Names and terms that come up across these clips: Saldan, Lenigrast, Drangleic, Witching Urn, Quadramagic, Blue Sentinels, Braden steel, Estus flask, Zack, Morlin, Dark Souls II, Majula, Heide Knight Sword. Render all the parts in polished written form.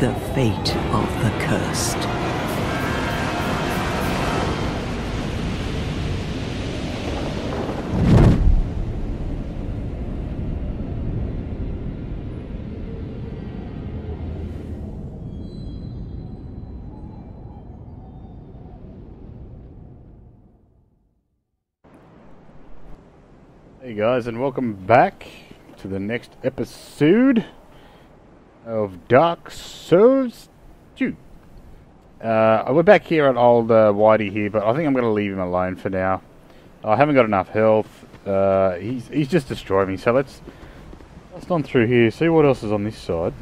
the fate of the cursed. Hey guys, and welcome back to the next episode of Dark Souls 2. We're back here at old Whitey here, but I think I'm going to leave him alone for now. I haven't got enough health. He's just destroyed me, so let's on through here, see what else is on this side.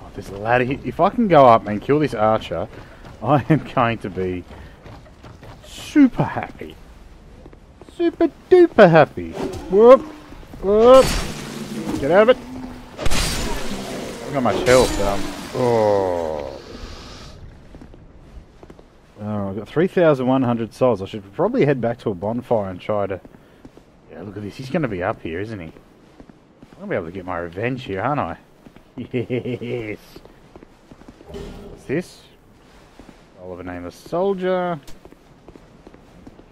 Oh, this ladder here. If I can go up and kill this archer, I am going to be super happy. Super duper happy. Whoop, whoop. Get out of it. I've got much health. Oh. Oh, I've got 3,100 souls. I should probably head back to a bonfire and try to... Yeah, look at this. He's going to be up here, isn't he? I'm going to be able to get my revenge here, aren't I? Yes. What's this? I'll have a nameless soldier.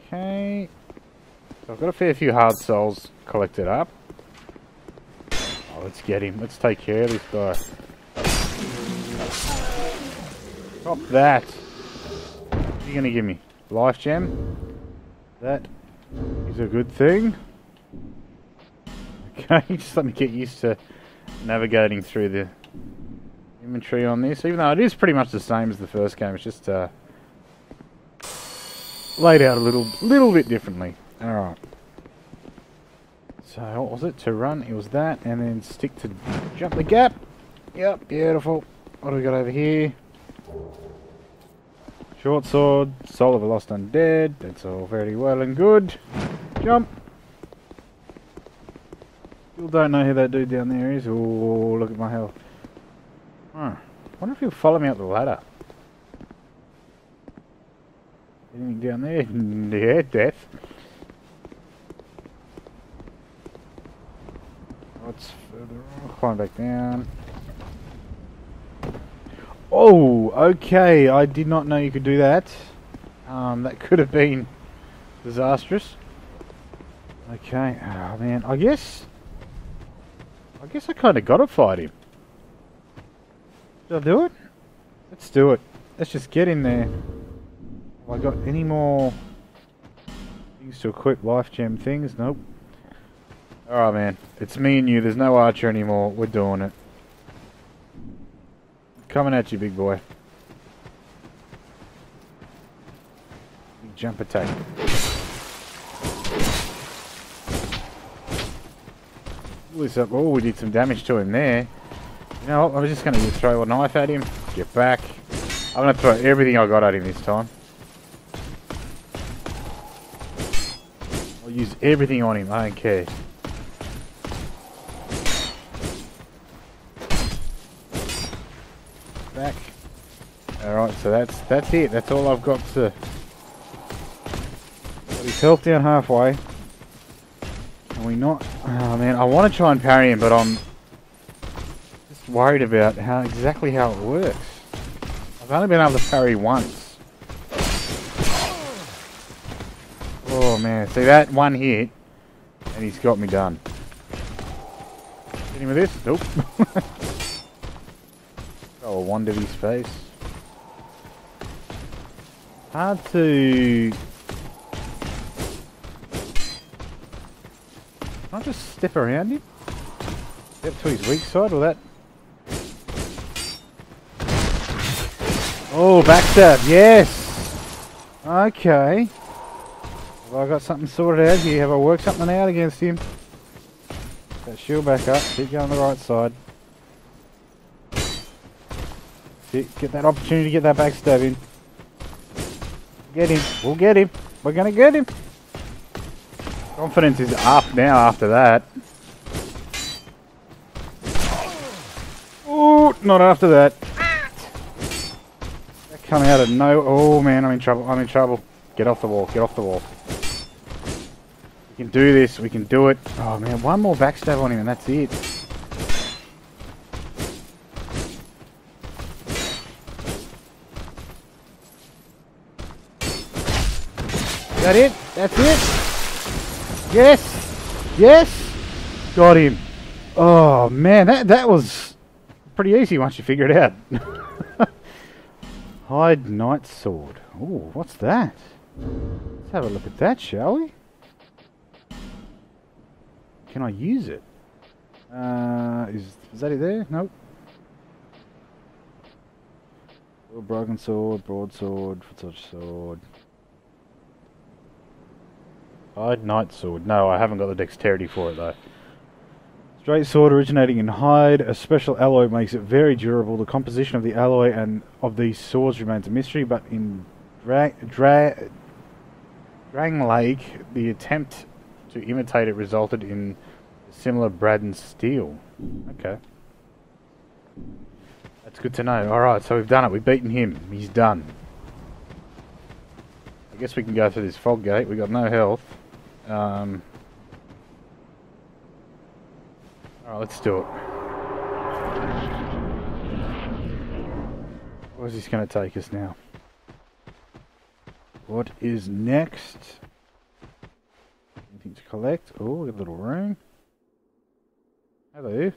Okay. So I've got a fair few hard souls collected up. Oh, let's get him. Let's take care of this guy. Stop that. What are you going to give me? Life gem? That is a good thing. Okay, just let me get used to navigating through the inventory on this. Even though it is pretty much the same as the first game, it's just laid out a little bit differently. Alright. So, what was it? To run, it was that, and then stick to jump the gap. Yep, beautiful. What do we got over here? Short sword, soul of a lost undead. That's all very well and good. Jump. Still don't know who that dude down there is. Oh, look at my health. Huh. Wonder if he'll follow me up the ladder. Anything down there? Yeah, death. What's further on? Climb back down. Oh, okay. I did not know you could do that. That could have been disastrous. Okay. Oh, man. I guess I kind of got to fight him. Did I do it? Let's do it. Let's just get in there. Have I got any more things to equip? Life gem things? Nope. Alright, man. It's me and you. There's no archer anymore. We're doing it. Coming at you, big boy. Big jump attack. Oh, we did some damage to him there. You know what? I was just going to throw a knife at him. Get back. I'm going to throw everything I got at him this time. I'll use everything on him. I don't care. Back. Alright, so that's it. That's all I've got to... Got his health down halfway. Can we not... Oh man, I want to try and parry him, but I'm... just worried about exactly how it works. I've only been able to parry once. Oh man, see that? One hit. And he's got me done. Hit him with this? Nope. Oh, one to his face. Hard to... Can I just step around him? Step to his weak side or that? Oh, backstab, yes! Okay. Have I got something sorted out here? Have I worked something out against him? Get that shield back up, keep going on the right side. Get that opportunity to get that backstab in. Get him. We'll get him. We're going to get him. Confidence is up now after that. Oh, not after that. That come out of no... Oh, man, I'm in trouble. I'm in trouble. Get off the wall. Get off the wall. We can do this. We can do it. Oh, man, one more backstab on him and that's it. that it? That's it? Yes! Yes! Got him. Oh man, that was pretty easy once you figure it out. Heide Knight Sword. Ooh, what's that? Let's have a look at that, shall we? Can I use it? Is that it there? Nope. Broken sword, broadsword, sword. Heide Knight Sword. No, I haven't got the dexterity for it though. Straight sword originating in hide. A special alloy makes it very durable. The composition of the alloy and of these swords remains a mystery, but in Drangleic, the attempt to imitate it resulted in similar Braden steel. Okay. That's good to know. Alright, so we've done it. We've beaten him. He's done. I guess we can go through this fog gate. We got no health. Alright, let's do it. Where's this going to take us now? What is next? Anything to collect? Oh, a little room. Hello.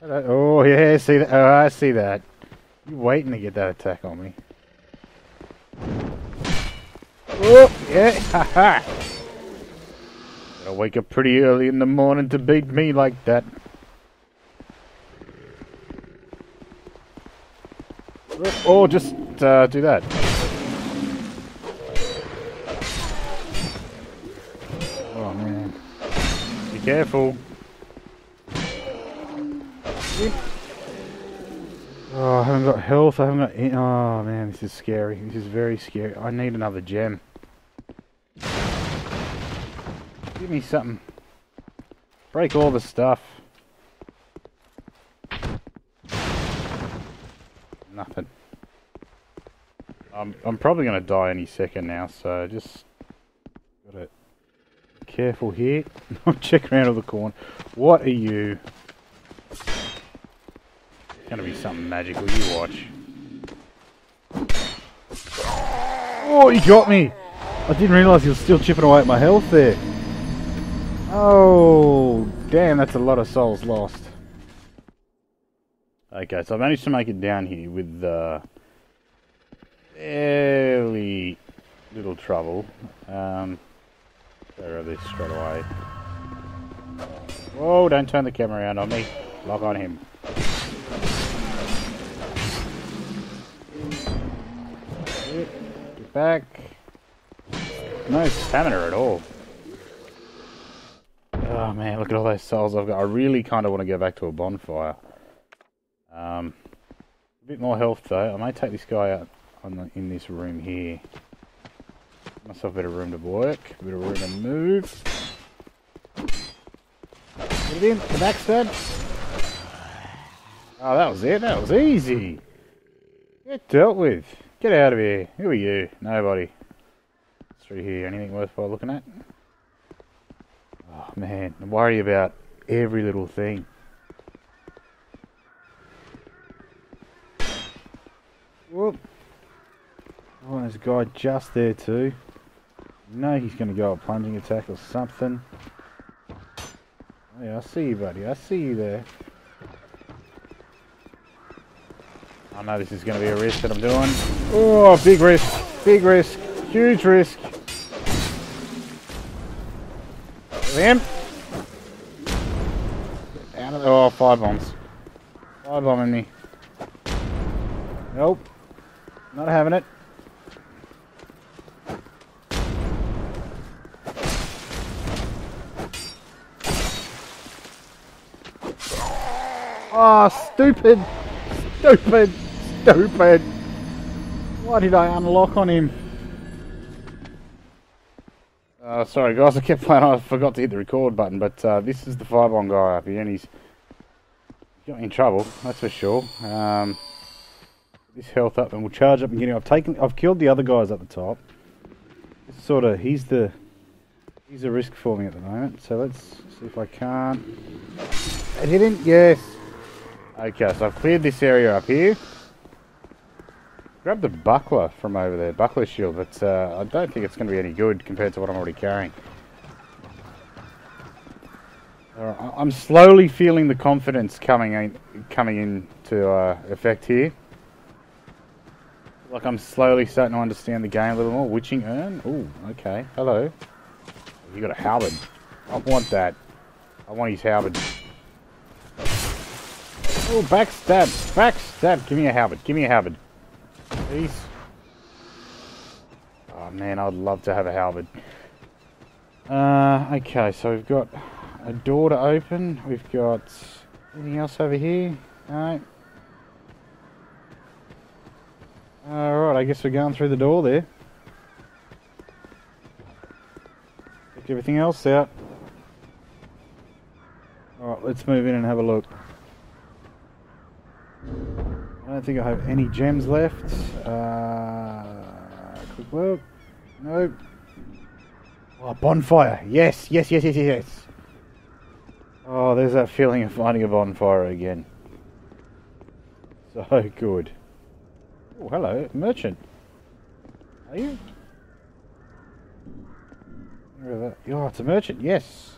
Hello. Oh, yeah, see that? Oh, I see that. You're waiting to get that attack on me. Oh, yeah, haha. Gotta wake up pretty early in the morning to beat me like that. Or just do that. Oh, man. Be careful. Oh, I haven't got health, I haven't got any. Oh man, this is scary. This is very scary. I need another gem. Give me something. Break all the stuff. Nothing. I'm probably gonna die any second now, so just gotta be careful here. I'll check around all the corner. What are you? Gonna be something magical, you watch. Oh, you got me! I didn't realise he was still chipping away at my health there. Oh, damn, that's a lot of souls lost. Okay, so I managed to make it down here with fairly little trouble. Throw this straight away. Whoa, don't turn the camera around on me. Lock on him. Get back. No stamina at all. Oh man, look at all those souls I've got. I really kind of want to go back to a bonfire. A bit more health though. I may take this guy out in this room here. Give myself a bit of room to work, a bit of room to move. Get it in, the backstab. Oh, that was it. That was easy. Get dealt with. Get out of here. Who are you? Nobody. What's through here? Anything worthwhile looking at? Oh, man. I worry about every little thing. Whoop. Oh, and there's a guy just there, too. You know he's going to go a plunging attack or something. Hey, I see you, buddy. I see you there. I know this is going to be a risk that I'm doing. Oh, big risk. Big risk. Huge risk. Damn. Out of the... Oh, fire bombs. Fire bombing me. Nope. Not having it. Ah, oh, stupid. Stupid! Stupid! Why did I unlock on him? Sorry guys, I kept playing, I forgot to hit the record button, but this is the firebomb guy up here and he's got me in trouble, that's for sure. This health up and we'll charge up and get him. I've killed the other guys at the top. It's sort of, he's a risk for me at the moment, so let's see if I can't. I didn't, yes! Okay, so I've cleared this area up here. Grab the buckler from over there, buckler shield, but I don't think it's going to be any good compared to what I'm already carrying. Right, I'm slowly feeling the confidence coming in to effect here. Like I'm slowly starting to understand the game a little more. Witching Urn? Ooh, okay. Hello. You got a halberd. I want that. I want his halberd. Oh, backstab. Backstab. Give me a halberd. Give me a halberd. Please. Oh, man, I'd love to have a halberd. Okay, so we've got a door to open. We've got anything else over here? No. Alright, I guess we're going through the door there. Check everything else out. Alright, let's move in and have a look. I don't think I have any gems left. Quick look. Nope. Oh, bonfire. Yes, yes, yes, yes, yes. Oh, there's that feeling of finding a bonfire again. So good. Oh, hello, merchant. Are you? Oh, it's a merchant, yes.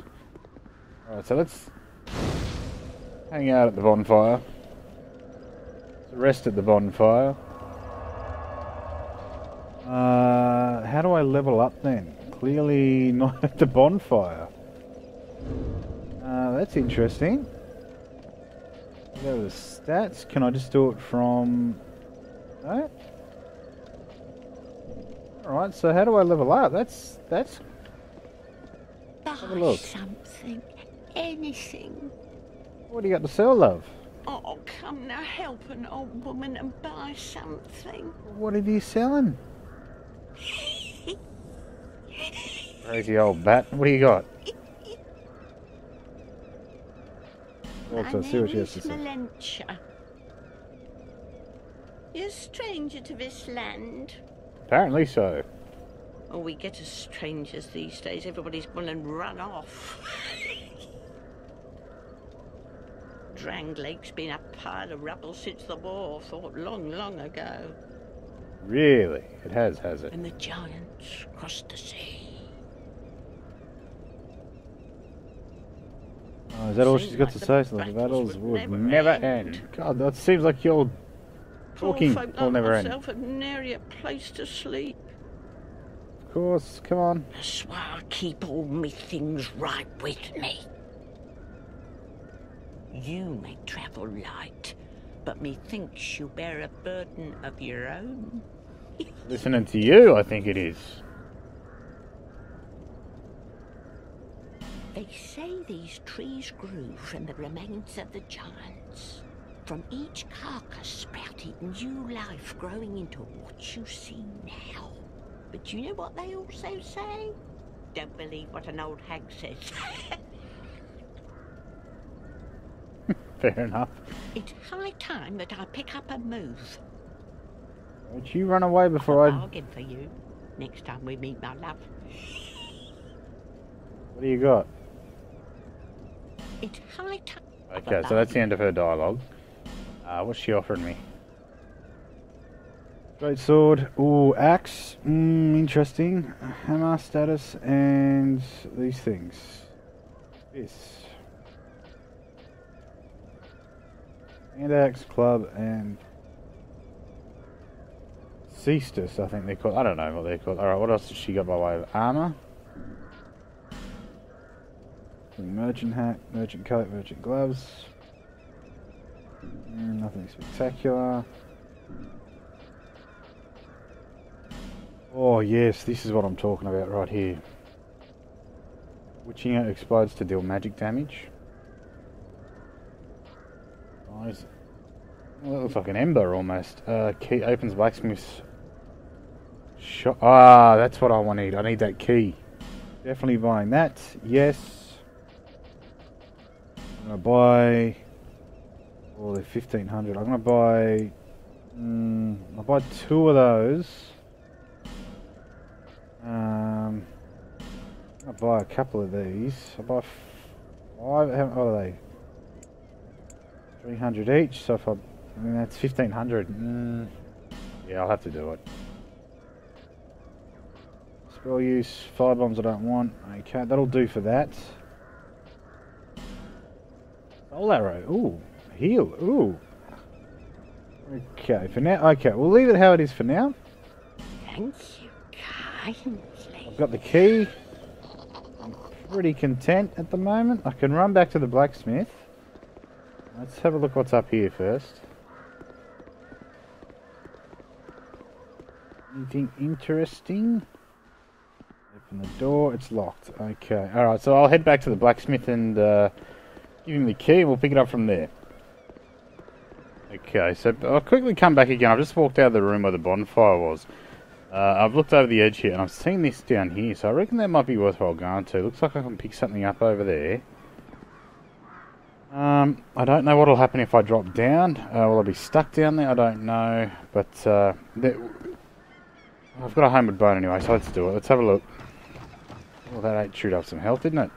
Alright, so let's hang out at the bonfire. Let's rest at the bonfire. How do I level up then? Clearly not at the bonfire. That's interesting. Go to the stats. Can I just do it from... No? Alright, so how do I level up? That's... Have a look. Something. Anything. What do you got to sell, love? Oh, come now, help an old woman and buy something. What are you selling? Crazy old bat. What do you got? Also, see what she has to say. You're a stranger to this land. Apparently so. Oh, we get as strangers these days. Everybody's willing to run off. Drangleic's been a pile of rubble since the war fought long, long ago. Really? It has it? And the giants crossed the sea. Oh, is that all she's got to say? So the battles would never end. God, that seems like you're... Talking will never end. I've nary a place to sleep. Of course, come on. I swear I'll keep all me things right with me. You may travel light, but methinks you bear a burden of your own. Listening to you, I think it is. They say these trees grew from the remains of the giants. From each carcass sprouted new life growing into what you see now. But you know what they also say? Don't believe what an old hag says. Fair enough. It's high time that I pick up and move. Don't you run away before I'll bargain for you next time we meet, my love. What do you got? It's high time. Okay, so that's the end of her dialogue. What's she offering me? Great sword. Ooh, axe. Interesting. Hammer status and these things. This. And axe, club, and ceastus, I think they're called. I don't know what they're called. Alright, what else has she got by way of armor? Merchant hat, merchant coat, merchant gloves. Nothing spectacular. Oh yes, this is what I'm talking about right here. Witching Urn explodes to deal magic damage. Nice. Oh, that looks like an ember almost. Key opens blacksmith's shop. Ah, that's what I need. I need that key. Definitely buying that. Yes. I'm going to buy... Oh, they're 1,500. I'm going to buy... I'll buy two of those. I'll buy a couple of these. I'll buy five... How are they? 300 each, so if I... that's 1,500. Yeah, I'll have to do it. Spell use, fire bombs I don't want. Okay, that'll do for that. Soul arrow, ooh. Heal, ooh. Okay, for now, okay, we'll leave it how it is for now. Thank you kindly. I've got the key. I'm pretty content at the moment. I can run back to the blacksmith. Let's have a look what's up here first. Anything interesting? Open the door, it's locked. Okay, alright, so I'll head back to the blacksmith and give him the key and we'll pick it up from there. Okay, so I'll quickly come back again. I've just walked out of the room where the bonfire was. I've looked over the edge here and I've seen this down here, so I reckon that might be worthwhile going to. Looks like I can pick something up over there. I don't know what'll happen if I drop down. Will I be stuck down there? I don't know, but I've got a homeward bone anyway, so let's do it. Let's have a look. Well, that ate chewed up some health, didn't it?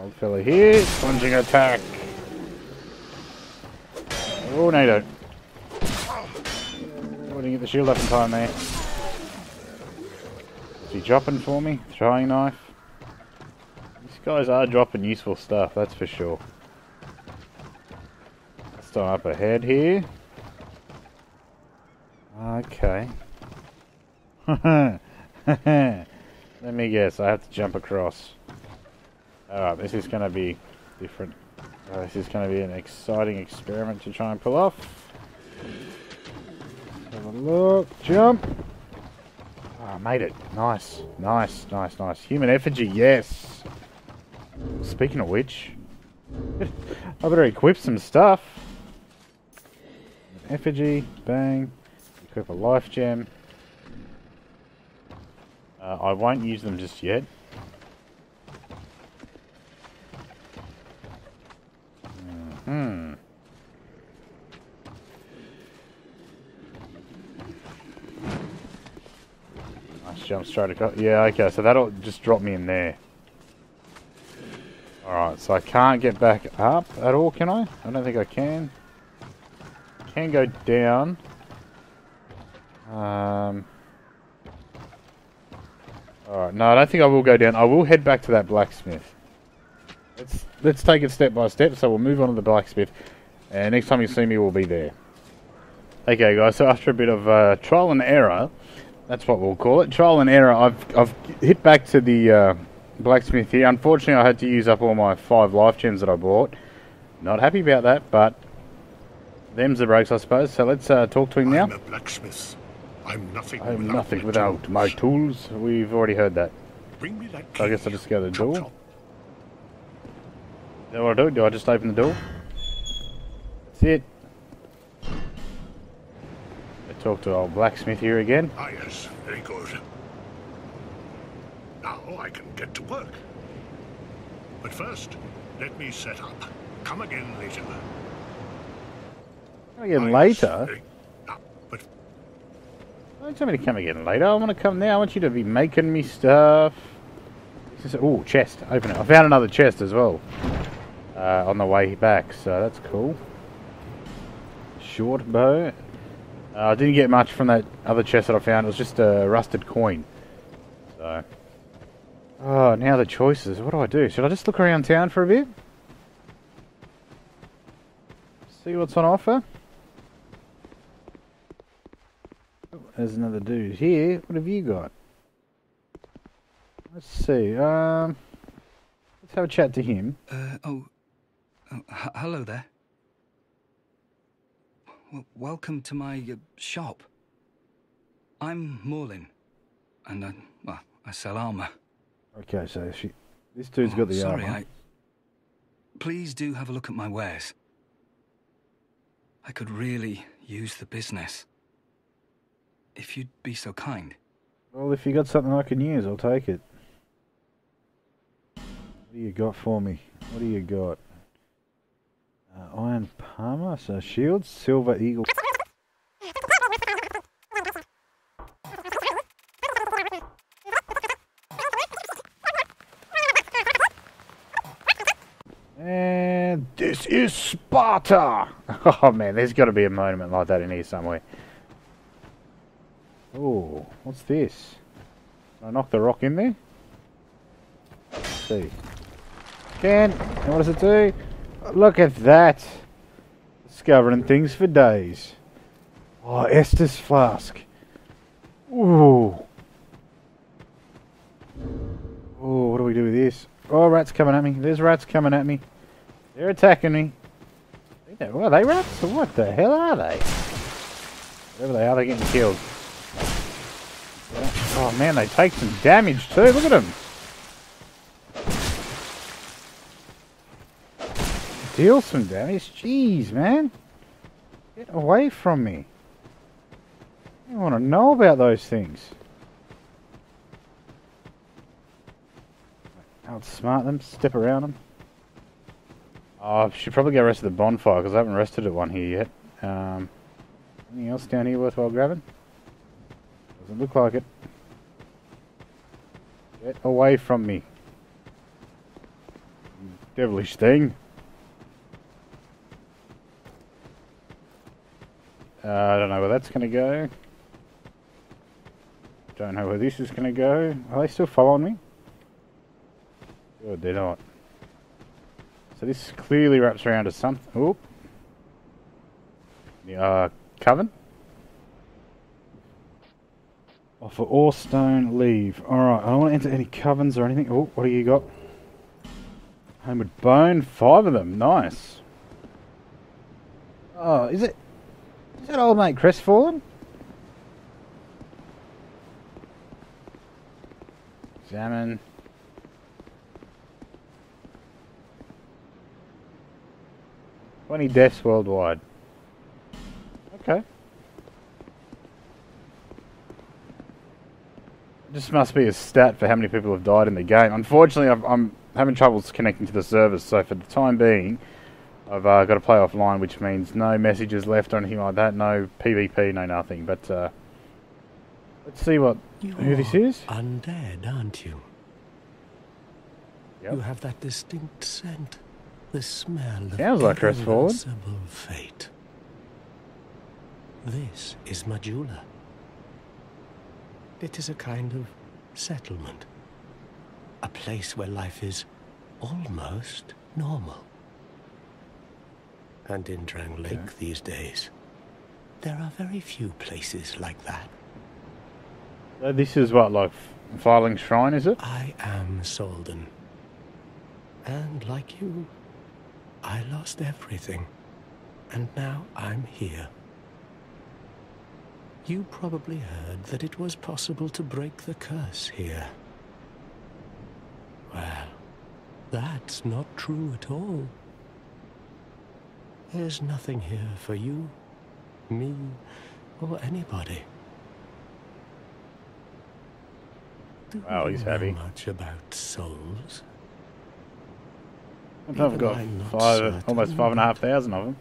Old fella here, plunging attack. Oh, no, you don't. Oh, I didn't get the shield up in time there. Is he dropping for me? Throwing knife. These guys are dropping useful stuff, that's for sure. Let's start up ahead here. Okay. Let me guess, I have to jump across. Alright, this is going to be different. This is going to be an exciting experiment to try and pull off. Have a look. Jump! Oh, I made it. Nice. Nice, nice, nice. Human effigy, yes! Speaking of which, I better equip some stuff. An effigy, bang. Equip a life gem. I won't use them just yet. Jump straight across. Yeah, okay, so that'll just drop me in there. Alright, so I can't get back up at all, can I? I don't think I can. Can go down. Alright, no, I don't think I will go down. I will head back to that blacksmith. Let's take it step by step, so we'll move on to the blacksmith. And next time you see me, we'll be there. Okay, guys, so after a bit of trial and error... That's what we'll call it. Trial and error. I've hit back to the blacksmith here. Unfortunately, I had to use up all my 5 life gems that I bought. Not happy about that, but them's the breaks, I suppose. So let's talk to him now. I'm a blacksmith. I'm nothing. I'm nothing without my tools. We've already heard that. Bring me that key. So I guess I'll just go to the door. Is that what I do? Do I just open the door? That's it. Talk to old blacksmith here again. Ah, yes, very good. Now I can get to work. But first, let me set up. Come again later. Come again later? Yes, but don't tell me to come again later. I want to come now. I want you to be making me stuff. Oh, chest. Open it. I found another chest as well on the way back, so that's cool. Short bow. I didn't get much from that other chest that I found. It was just a rusted coin. So, oh, now the choices. What do I do? Should I just look around town for a bit? See what's on offer? Oh, there's another dude here. What have you got? Let's see. Let's have a chat to him. Hello there. Welcome to my shop. I'm Morlin, and I sell armor. Okay, so this dude's got the armor. Please do have a look at my wares. I could really use the business. If you'd be so kind. Well, if you got something I can use, I'll take it. What do you got for me? What do you got? Iron Palmer, so shields, silver eagle. And this is Sparta! Oh man, there's got to be a monument like that in here somewhere. Oh, what's this? Can I knock the rock in there? Let's see. Can. And what does it do? Look at that. Discovering things for days. Oh, Estus flask. Ooh. Oh, what do we do with this? Oh, rats coming at me. There's rats coming at me. They're attacking me. Are they rats? Or what the hell are they? Whatever they are, they're getting killed. Oh man, they take some damage too. Look at them. Deal some damage. Jeez, man. Get away from me. I don't want to know about those things. Outsmart them. Step around them. Oh, I should probably go rest of the bonfire because I haven't rested at one here yet. Anything else down here worthwhile grabbing? Doesn't look like it. Get away from me. Devilish thing. I don't know where that's going to go. Don't know where this is going to go. Are they still following me? Good, they're not. So this clearly wraps around to something. Oop. The coven. Offer all stone, leave. Alright, I don't want to enter any covens or anything. Oh, what do you got? Homeward bone, 5 of them. Nice. Oh, is it? Is that old mate crestfallen? Examine. Many deaths worldwide. Okay. This must be a stat for how many people have died in the game. Unfortunately, I'm having troubles connecting to the servers, so for the time being, I've got to play offline, which means no messages left or anything like that, no PvP, no nothing. But let's see what who this is. Undead, aren't you? Yep. You have that distinct scent. The smell sounds of irreversible fate. This is Majula. It is a kind of settlement. A place where life is almost normal. And in Drangleic these days, there are very few places like that. So this is what, like Fireling's Shrine, is it? I am Saldan. And like you, I lost everything, and now I'm here. You probably heard that it was possible to break the curse here. Well, that's not true at all. There's nothing here for you, me, or anybody. Wow, he's heavy. Do you know much about souls? I've got almost 5,500 of them.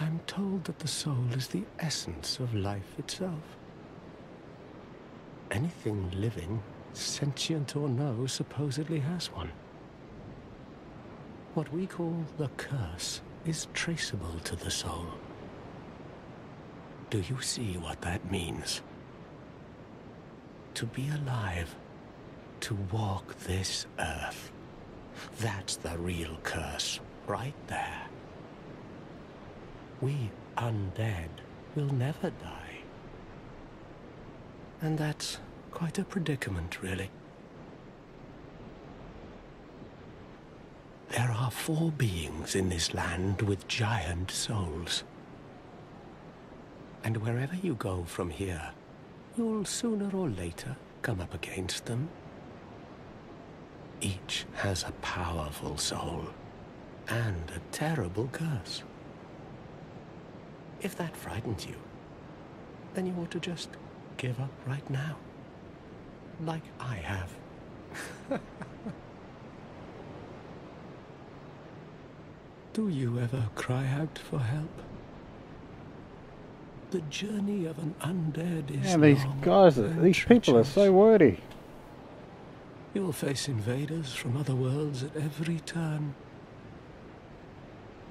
I'm told that the soul is the essence of life itself. Anything living, sentient or no, supposedly has one. What we call the curse is traceable to the soul. Do you see what that means? To be alive, to walk this earth. That's the real curse, right there. We undead will never die. And that's quite a predicament, really. There are 4 beings in this land with giant souls. And wherever you go from here, you'll sooner or later come up against them. Each has a powerful soul, and a terrible curse. If that frightens you, then you ought to just give up right now, like I have. Do you ever cry out for help? The journey of an undead is long. These guys, these people are so wordy. You'll face invaders from other worlds at every turn.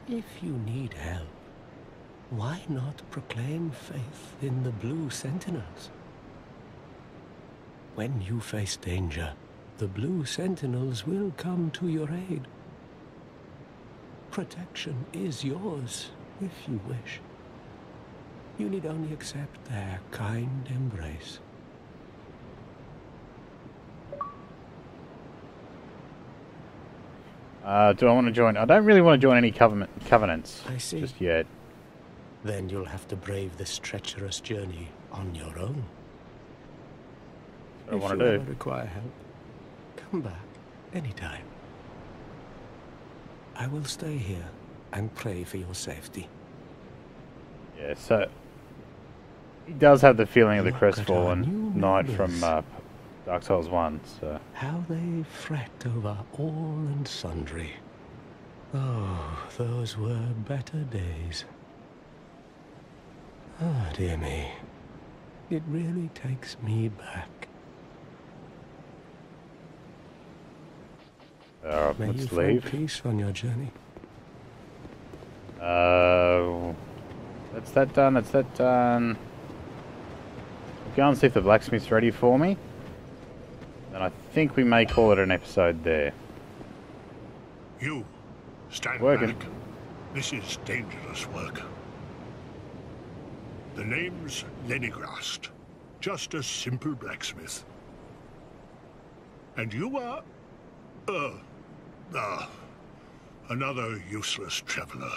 If you need help, why not proclaim faith in the Blue Sentinels? When you face danger, the Blue Sentinels will come to your aid. Protection is yours, if you wish. You need only accept their kind embrace. Do I want to join? I don't really want to join any covenants just yet. Then you'll have to brave this treacherous journey on your own. That's what I want to do. If you require help, come back anytime. I will stay here and pray for your safety. Yeah, so he does have the feeling of the crestfallen knight from Dark Souls I, so... How they fret over all and sundry. Oh, those were better days. Ah, dear me. It really takes me back. Alright, let's leave. Find peace on your journey. That's that done, that's that done. I'll go and see if the blacksmith's ready for me. And I think we may call it an episode there. You stand back. This is dangerous work. The name's Lenigrast, just a simple blacksmith. And you are another useless traveler.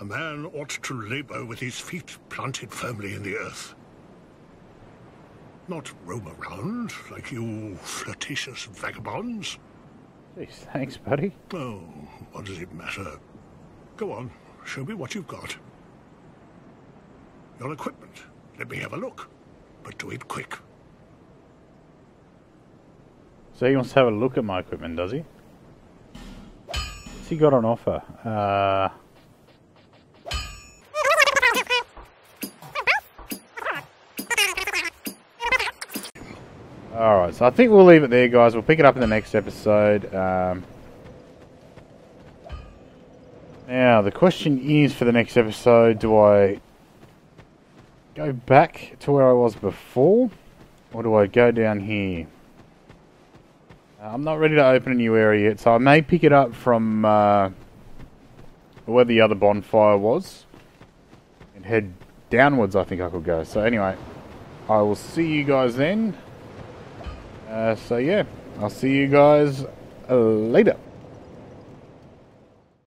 A man ought to labor with his feet planted firmly in the earth. Not roam around like you flirtatious vagabonds. Jeez, thanks, buddy. Oh, what does it matter? Go on, show me what you've got. Your equipment. Let me have a look. But do it quick. So he wants to have a look at my equipment, does he? What's he got on offer? Alright, so I think we'll leave it there, guys. We'll pick it up in the next episode. Now, the question is for the next episode, do I go back to where I was before? Or do I go down here? I'm not ready to open a new area yet, so I may pick it up from where the other bonfire was. And head downwards, I think I could go. So anyway, I will see you guys then. So yeah, I'll see you guys later.